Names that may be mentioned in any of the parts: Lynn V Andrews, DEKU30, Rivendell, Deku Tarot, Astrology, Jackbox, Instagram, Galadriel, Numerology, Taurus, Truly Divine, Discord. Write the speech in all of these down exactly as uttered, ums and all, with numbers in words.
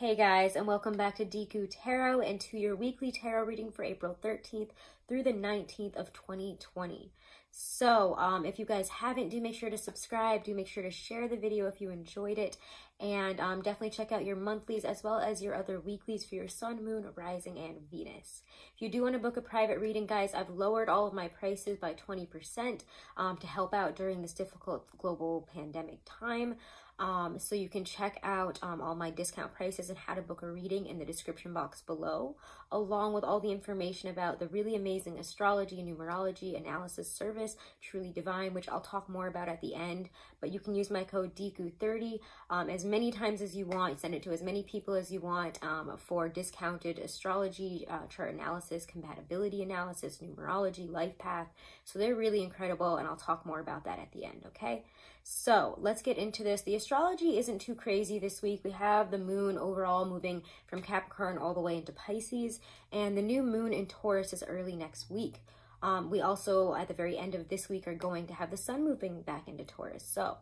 Hey guys, and welcome back to Deku Tarot and to your weekly tarot reading for April thirteenth through the nineteenth of twenty twenty. So um, if you guys haven't, do make sure to subscribe, do make sure to share the video if you enjoyed it, and um, definitely check out your monthlies as well as your other weeklies for your sun, moon, rising, and Venus. If you do want to book a private reading, guys, I've lowered all of my prices by twenty percent um, to help out during this difficult global pandemic time. Um, so you can check out um, all my discount prices and how to book a reading in the description box below, along with all the information about the really amazing astrology and numerology analysis service, Truly Divine, which I'll talk more about at the end. But you can use my code D Q thirty um, as many times as you want, send it to as many people as you want um, for discounted astrology, uh, chart analysis, compatibility analysis, numerology, life path. So they're really incredible, and I'll talk more about that at the end, okay? So let's get into this. The astrology isn't too crazy this week. We have the moon overall moving from Capricorn all the way into Pisces, and the new moon in Taurus is early next week. Um, we also, at the very end of this week, are going to have the sun moving back into Taurus. So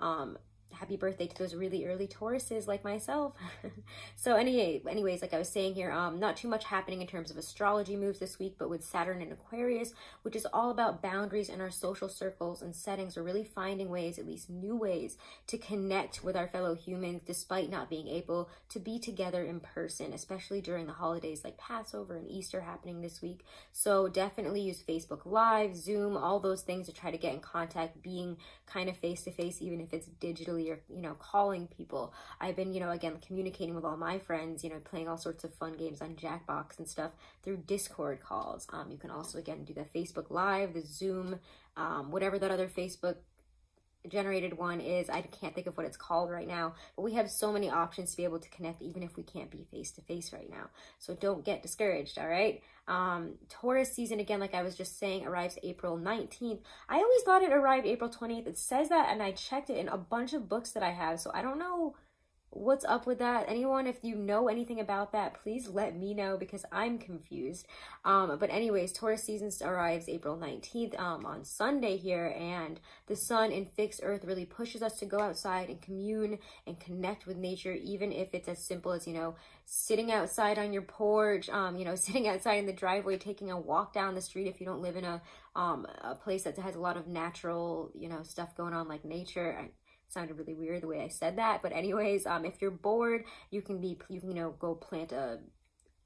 um, happy birthday to those really early Tauruses like myself. So anyway, anyways, like I was saying here, um, not too much happening in terms of astrology moves this week, but with Saturn in Aquarius, which is all about boundaries in our social circles and settings, we're really finding ways, at least new ways, to connect with our fellow humans despite not being able to be together in person, especially during the holidays like Passover and Easter happening this week. So definitely use Facebook Live, Zoom, all those things to try to get in contact, being kind of face-to-face, even if it's digitally, or, you know, calling people. I've been, you know, again, communicating with all my friends, you know, playing all sorts of fun games on Jackbox and stuff through Discord calls. Um, you can also, again, do the Facebook Live, the Zoom, um, whatever that other Facebook generated one is. I can't think of what it's called right now, but we have so many options to be able to connect even if we can't be face to face right now. So don't get discouraged, all right? Um, Taurus season, again, like I was just saying, arrives April nineteenth. I always thought it arrived April twentieth. It says that, and I checked it in a bunch of books that I have, so I don't know what's up with that. Anyone, if you know anything about that, please let me know, because I'm confused. Um, but anyways, Taurus season arrives April nineteenth um, on Sunday here, and the sun in fixed earth really pushes us to go outside and commune and connect with nature, even if it's as simple as, you know, sitting outside on your porch, um, you know, sitting outside in the driveway, taking a walk down the street if you don't live in a, um, a place that has a lot of natural, you know, stuff going on like nature. I, sounded really weird the way I said that, but anyways, um, if you're bored, you can be, you can, you know, go plant a,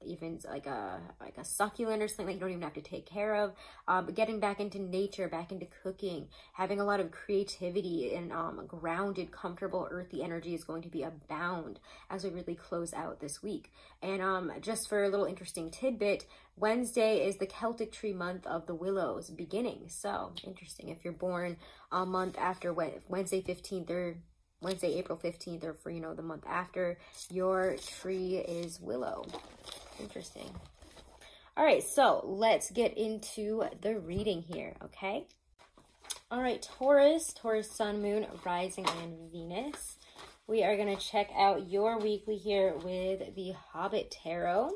even like a, like a succulent or something that you don't even have to take care of. Um, but getting back into nature, back into cooking, having a lot of creativity and um, grounded, comfortable, earthy energy is going to be abound as we really close out this week. And um, just for a little interesting tidbit, Wednesday is the Celtic tree month of the willows beginning. So interesting. If you're born a month after Wednesday fifteenth or Wednesday, April fifteenth, or for, you know, the month after, your tree is willow. Interesting. All right, so let's get into the reading here, okay? All right, Taurus, Taurus sun, moon, rising, and Venus. We are going to check out your weekly here with the Hobbit Tarot.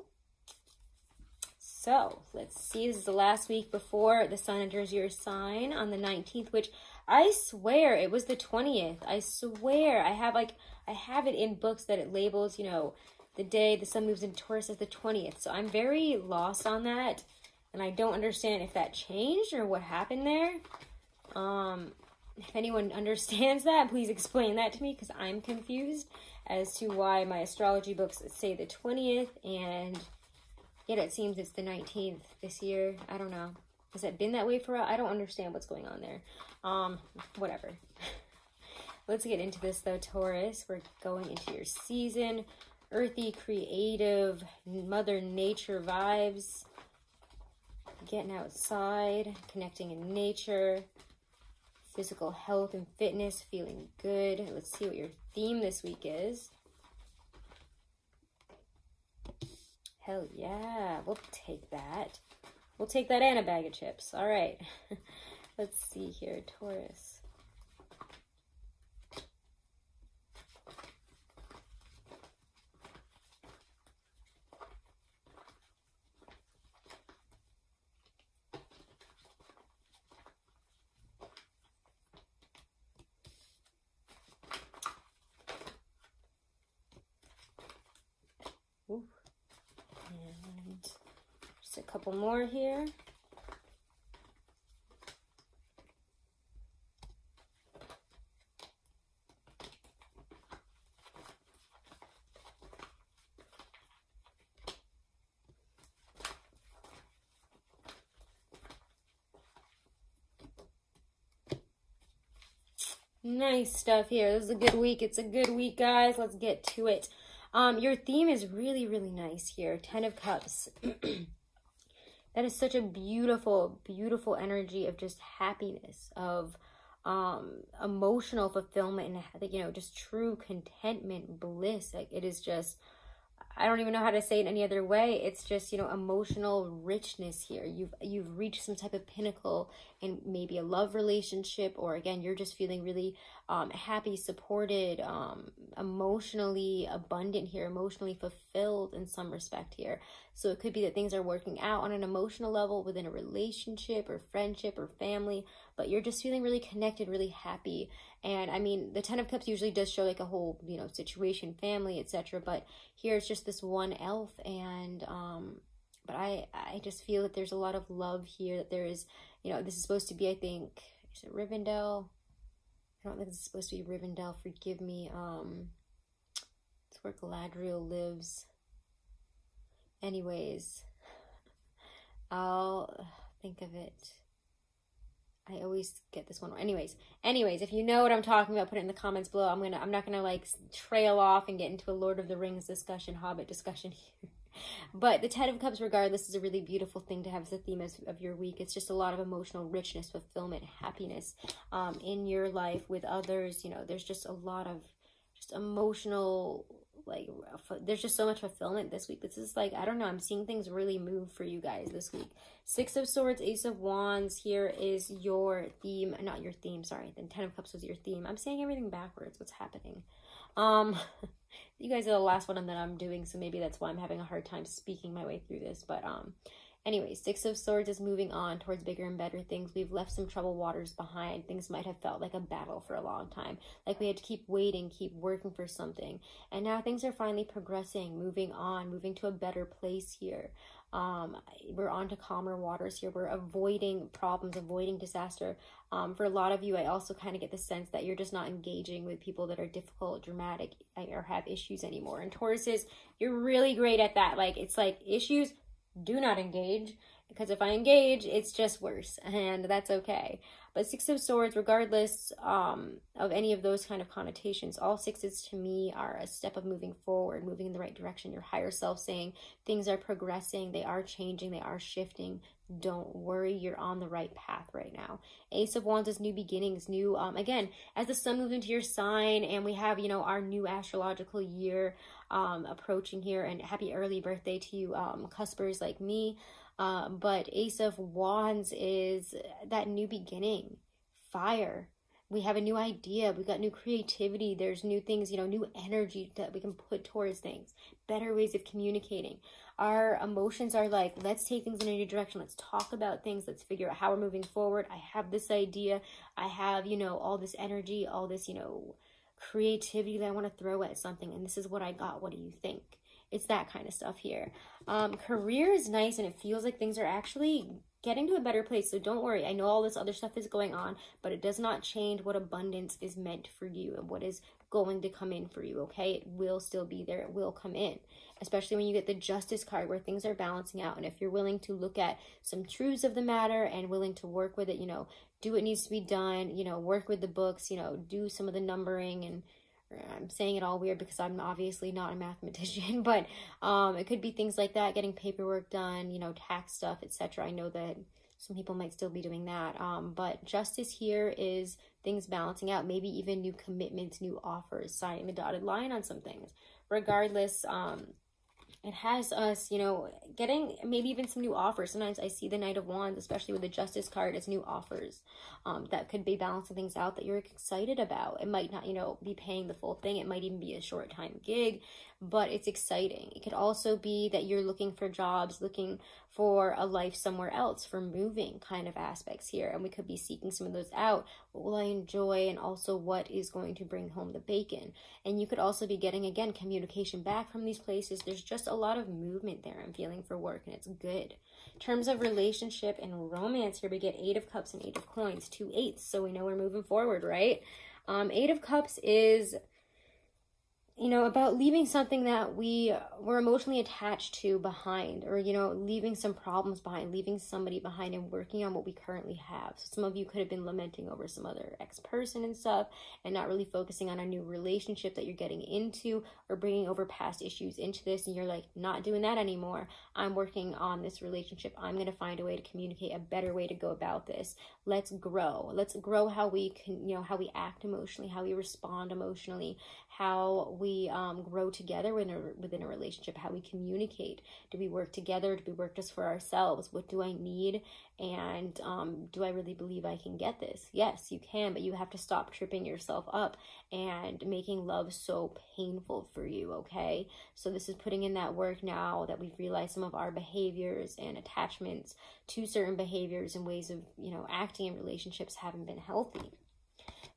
So let's see, this is the last week before the sun enters your sign on the nineteenth, which I swear it was the twentieth. I swear I have like, I have it in books that it labels, you know, the day the sun moves in Taurus as the twentieth. So I'm very lost on that, and I don't understand if that changed or what happened there. Um, if anyone understands that, please explain that to me, because I'm confused as to why my astrology books say the twentieth, and yet it seems it's the nineteenth this year. I don't know. Has it been that way for a while? I don't understand what's going on there. Um, whatever. Let's get into this though, Taurus. We're going into your season. Earthy, creative, Mother Nature vibes. Getting outside, connecting in nature. Physical health and fitness, feeling good. Let's see what your theme this week is. Hell yeah, we'll take that. We'll take that and a bag of chips. All right. Let's see here, Taurus. Ooh. And just a couple more here. Nice stuff here. This is a good week. It's a good week, guys. Let's get to it. Um, your theme is really, really nice here. Ten of Cups. That is such a beautiful, beautiful energy of just happiness, of um, emotional fulfillment, and, you know, just true contentment, bliss. Like, it is just, I don't even know how to say it any other way. It's just, you know, emotional richness here. You've you've reached some type of pinnacle in maybe a love relationship, or again, you're just feeling really um, happy, supported, um, emotionally abundant here, emotionally fulfilled in some respect here. So it could be that things are working out on an emotional level within a relationship or friendship or family, but you're just feeling really connected, really happy. And I mean, the Ten of Cups usually does show like a whole, you know, situation, family, et cetera. But here it's just this one elf, and um, but I I just feel that there's a lot of love here. That there is, you know, this is supposed to be, I think, is it Rivendell? I don't think it's supposed to be Rivendell. Forgive me. Um, it's where Galadriel lives. Anyways, I'll think of it. I always get this one. Anyways, anyways, if you know what I'm talking about, put it in the comments below. I'm gonna, I'm not gonna like trail off and get into a Lord of the Rings discussion, Hobbit discussion here. But the Ten of Cups, regardless, is a really beautiful thing to have as a theme of, of your week. It's just a lot of emotional richness, fulfillment, happiness um, in your life with others. You know, there's just a lot of just emotional, like, there's just so much fulfillment this week. This is like, I don't know, I'm seeing things really move for you guys this week. Six of Swords, Ace of Wands. Here is your theme, not your theme, sorry. The Ten of Cups was your theme. I'm saying everything backwards. What's happening? Um, you guys are the last one that I'm doing, so maybe that's why I'm having a hard time speaking my way through this. But um, anyway, Six of Swords is moving on towards bigger and better things. We've left some troubled waters behind. Things might have felt like a battle for a long time, like we had to keep waiting, keep working for something. And now things are finally progressing, moving on, moving to a better place here. Um, we're on to calmer waters here. We're avoiding problems, avoiding disaster. Um, for a lot of you, I also kind of get the sense that you're just not engaging with people that are difficult, dramatic, or have issues anymore. And Tauruses, you're really great at that. Like, it's like issues, do not engage, because if I engage, it's just worse, and that's okay. But Six of Swords, regardless um, of any of those kind of connotations, all sixes to me are a step of moving forward, moving in the right direction, your higher self saying things are progressing, they are changing, they are shifting. Don't worry, you're on the right path right now. Ace of Wands is new beginnings, new, um, again, as the sun moves into your sign, and we have, you know, our new astrological year um, approaching here, and happy early birthday to you, um, cuspers like me. Uh, but Ace of Wands is that new beginning, fire. We have a new idea. We've got new creativity. There's new things, you know, new energy that we can put towards things, better ways of communicating. Our emotions are like, let's take things in a new direction. Let's talk about things. Let's figure out how we're moving forward. I have this idea. I have, you know, all this energy, all this, you know, creativity that I want to throw at something. And this is what I got. What do you think? It's that kind of stuff here. Um, career is nice, and it feels like things are actually getting to a better place. So don't worry. I know all this other stuff is going on, but it does not change what abundance is meant for you and what is going to come in for you, okay? It will still be there. It will come in, especially when you get the Justice card where things are balancing out. And if you're willing to look at some truths of the matter and willing to work with it, you know, do what needs to be done, you know, work with the books, you know, do some of the numbering, and I'm saying it all weird because I'm obviously not a mathematician, but um, it could be things like that, getting paperwork done, you know, tax stuff, et cetera. I know that some people might still be doing that, um, but Justice here is things balancing out, maybe even new commitments, new offers, signing the dotted line on some things. Regardless, um, it has us, you know, getting maybe even some new offers. Sometimes I see the Knight of Wands, especially with the Justice card, as new offers um, that could be balancing things out that you're excited about. It might not, you know, be paying the full thing. It might even be a short time gig. but it's exciting. It could also be that you're looking for jobs, looking for a life somewhere else, for moving kind of aspects here. And we could be seeking some of those out. What will I enjoy? And also what is going to bring home the bacon? And you could also be getting, again, communication back from these places. There's just a lot of movement there. I'm feeling for work, and it's good. In terms of relationship and romance here, we get Eight of Cups and Eight of Coins, two eights. So we know we're moving forward, right? Um, Eight of Cups is, you know, about leaving something that we were emotionally attached to behind, or, you know, leaving some problems behind, leaving somebody behind and working on what we currently have. So some of you could have been lamenting over some other ex-person and stuff and not really focusing on a new relationship that you're getting into, or bringing over past issues into this. And you're like, not doing that anymore. I'm working on this relationship. I'm going to find a way to communicate a better way to go about this. Let's grow. Let's grow how we can, you know, how we act emotionally, how we respond emotionally, how we um, grow together within a, within a relationship, how we communicate. Do we work together? Do we work just for ourselves? What do I need? And um, do I really believe I can get this? Yes, you can, but you have to stop tripping yourself up and making love so painful for you, okay? So this is putting in that work now that we've realized some of our behaviors and attachments to certain behaviors and ways of, you know, acting in relationships haven't been healthy.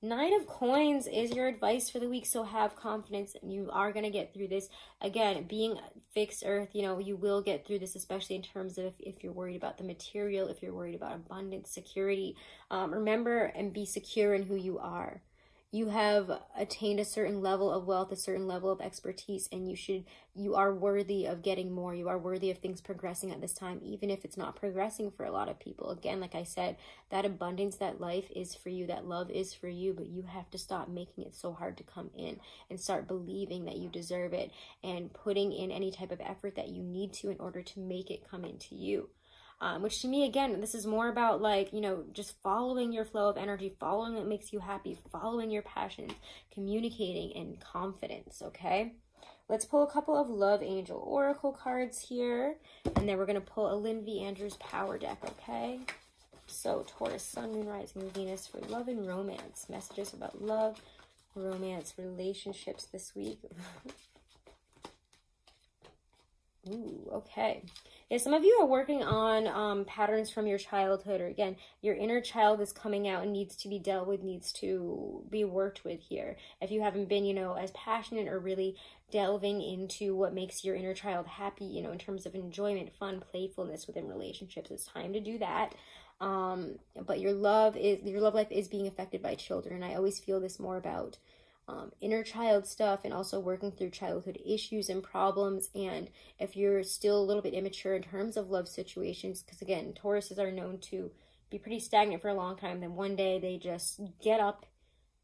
Nine of Coins is your advice for the week, so have confidence and you are going to get through this. Again, being fixed earth, you know, you will get through this, especially in terms of if, if you're worried about the material, if you're worried about abundance, security. Um, remember and be secure in who you are. You have attained a certain level of wealth, a certain level of expertise, and you should, you are worthy of getting more. You are worthy of things progressing at this time, even if it's not progressing for a lot of people. Again, like I said, that abundance, that life is for you, that love is for you, but you have to stop making it so hard to come in and start believing that you deserve it and putting in any type of effort that you need to in order to make it come into you. Um, which to me, again, this is more about, like, you know, just following your flow of energy, following what makes you happy, following your passions, communicating, and confidence, okay? Let's pull a couple of Love Angel Oracle cards here, and then we're going to pull a Lynn V Andrews Power Deck, okay? So, Taurus, Sun, Moon, Rising, Venus for love and romance. Messages about love, romance, relationships this week. Ooh, okay. Yeah, some of you are working on um, patterns from your childhood, or again, your inner child is coming out and needs to be dealt with, needs to be worked with here. If you haven't been, you know, as passionate or really delving into what makes your inner child happy, you know, in terms of enjoyment, fun, playfulness within relationships, it's time to do that. Um, but your love is, your love life is being affected by children. I always feel this more about Um, inner child stuff and also working through childhood issues and problems. And if you're still a little bit immature in terms of love situations, because again, Tauruses are known to be pretty stagnant for a long time, then one day they just get up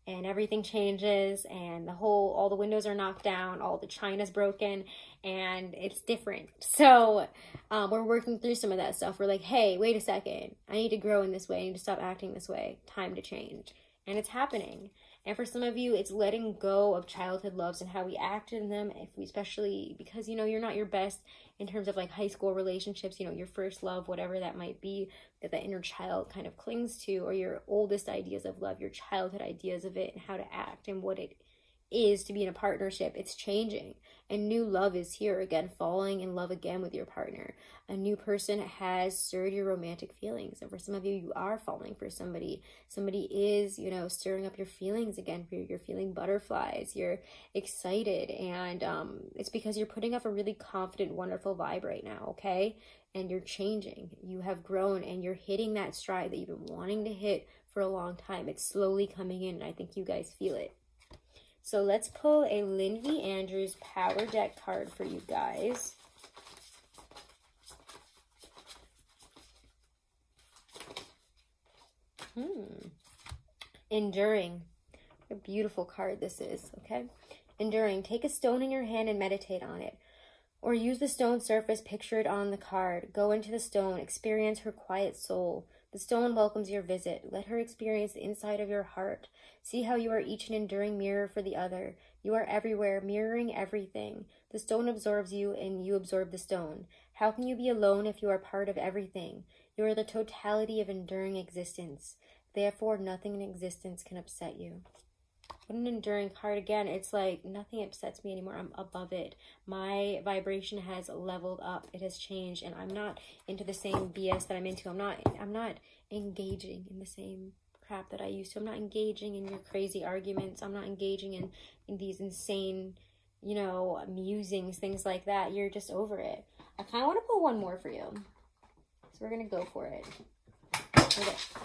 and everything changes, and the whole, all the windows are knocked down, all the china's broken, and it's different. So um, we're working through some of that stuff. We're like, hey, wait a second, I need to grow in this way, I need to stop acting this way, time to change. And it's happening. And for some of you, it's letting go of childhood loves and how we acted in them, if we, especially because, you know, you're not your best in terms of like high school relationships, you know, your first love, whatever that might be, that the inner child kind of clings to, or your oldest ideas of love, your childhood ideas of it and how to act and what it is to be in a partnership. It's changing, and new love is here. Again, falling in love again with your partner. A new person has stirred your romantic feelings, and for some of you, you are falling for somebody. Somebody is, you know, stirring up your feelings again. You're feeling butterflies, you're excited, and um, it's because you're putting up a really confident, wonderful vibe right now, okay? And you're changing, you have grown, and you're hitting that stride that you've been wanting to hit for a long time. It's slowly coming in, and I think you guys feel it. So let's pull a Lynn V Andrews Power Deck card for you guys. Hmm. Enduring. What a beautiful card this is, okay? Enduring. Take a stone in your hand and meditate on it. Or use the stone surface pictured on the card. Go into the stone. Experience her quiet soul. The stone welcomes your visit. Let her experience the inside of your heart. See how you are each an enduring mirror for the other. You are everywhere, mirroring everything. The stone absorbs you, and you absorb the stone. How can you be alone if you are part of everything? You are the totality of enduring existence. Therefore, nothing in existence can upset you. What an enduring card. Again, it's like nothing upsets me anymore. I'm above it. My vibration has leveled up. It has changed, and I'm not into the same B S that I'm into. I'm not, I'm not engaging in the same crap that I used to. I'm not engaging in your crazy arguments. I'm not engaging in, in these insane, you know, musings, things like that. You're just over it. I kind of want to pull one more for you. So we're going to go for it. Okay. Oh,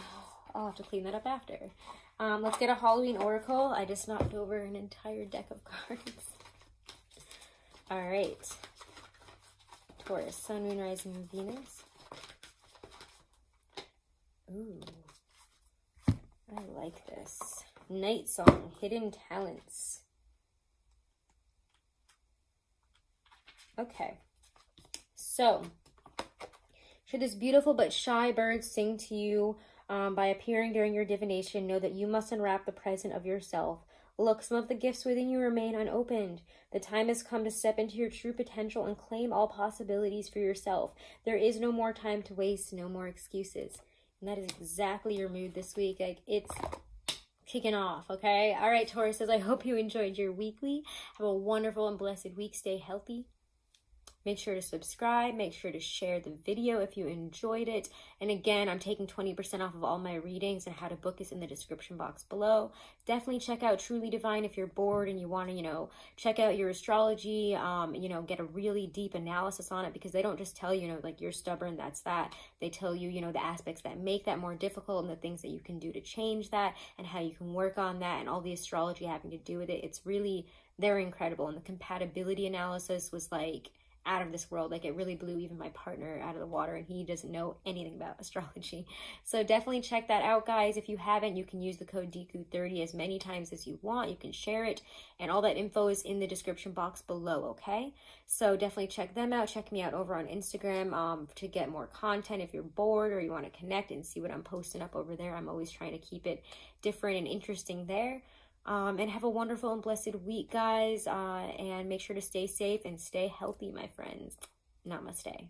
I'll have to clean that up after. Um, let's get a Halloween Oracle. I just knocked over an entire deck of cards. All right. Taurus, Sun, Moon, Rising, Venus. Ooh. I like this. Night Song, Hidden Talents. Okay. So, should this beautiful but shy bird sing to you um, by appearing during your divination, know that you must unwrap the present of yourself. Look, some of the gifts within you remain unopened. The time has come to step into your true potential and claim all possibilities for yourself. There is no more time to waste, no more excuses. And that is exactly your mood this week. Like, it's kicking off, okay? All right, Tauruses, I hope you enjoyed your weekly. Have a wonderful and blessed week. Stay healthy. Make sure to subscribe. Make sure to share the video if you enjoyed it. And again, I'm taking twenty percent off of all my readings, and how to book is in the description box below. Definitely check out Truly Divine if you're bored and you want to, you know, check out your astrology, um, you know, get a really deep analysis on it, because they don't just tell you, you know, like, you're stubborn, that's that. They tell you, you know, the aspects that make that more difficult and the things that you can do to change that and how you can work on that, and all the astrology having to do with it. It's really, they're incredible. And the compatibility analysis was like, out of this world. Like, it really blew even my partner out of the water, and he doesn't know anything about astrology. So definitely check that out, guys. If you haven't, you can use the code Deku thirty as many times as you want. You can share it, and all that info is in the description box below, okay? So definitely check them out. Check me out over on Instagram um, to get more content if you're bored or you want to connect and see what I'm posting up over there. I'm always trying to keep it different and interesting there. Um, and have a wonderful and blessed week, guys. Uh, and make sure to stay safe and stay healthy, my friends. Namaste.